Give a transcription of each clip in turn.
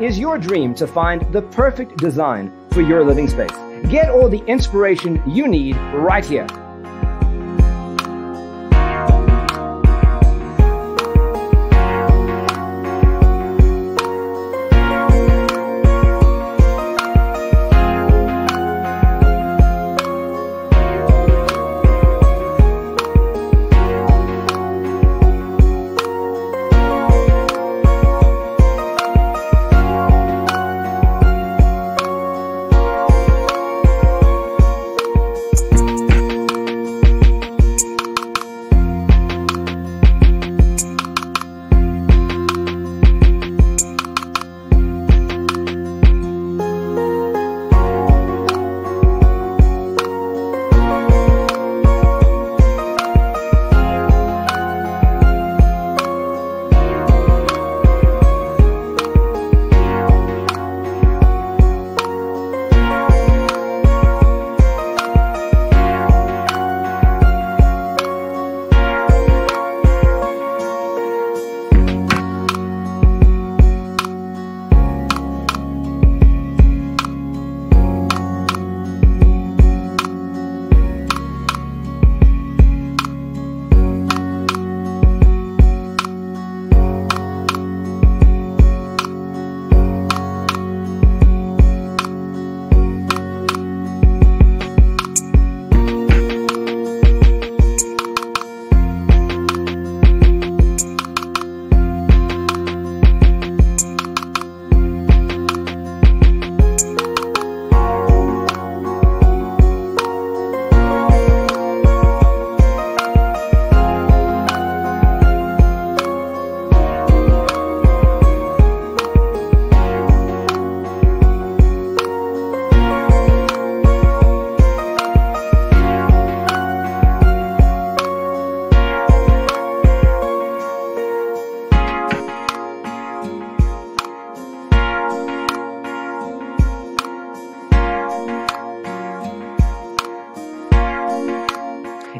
is your dream to find the perfect design for your living space. Get all the inspiration you need right here.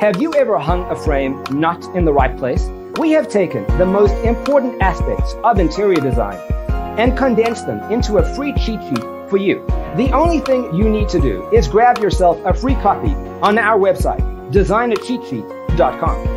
Have you ever hung a frame not in the right place? We have taken the most important aspects of interior design and condensed them into a free cheat sheet for you. The only thing you need to do is grab yourself a free copy on our website, designacheatsheet.com.